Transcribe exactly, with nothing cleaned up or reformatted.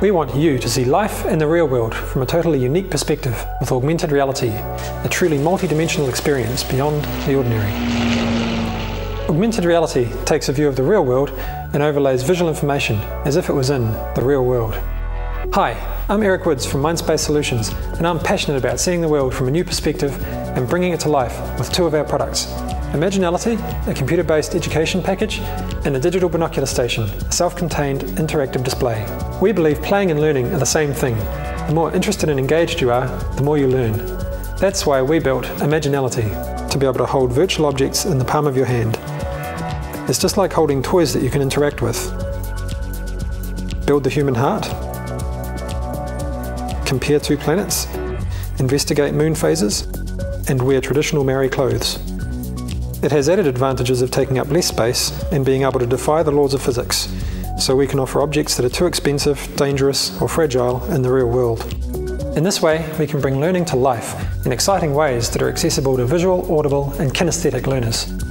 We want you to see life and the real world from a totally unique perspective with augmented reality, a truly multi-dimensional experience beyond the ordinary. Augmented reality takes a view of the real world and overlays visual information as if it was in the real world. Hi, I'm Eric Woods from MindSpace Solutions, and I'm passionate about seeing the world from a new perspective and bringing it to life with two of our products, Imaginality, a computer-based education package, and the Digital Binocular Station, a self-contained interactive display. We believe playing and learning are the same thing. The more interested and engaged you are, the more you learn. That's why we built Imaginality, to be able to hold virtual objects in the palm of your hand. It's just like holding toys that you can interact with. Build the human heart, compare two planets, investigate moon phases, and wear traditional Maori clothes. It has added advantages of taking up less space and being able to defy the laws of physics, so we can offer objects that are too expensive, dangerous, or fragile in the real world. In this way, we can bring learning to life in exciting ways that are accessible to visual, audible, and kinesthetic learners.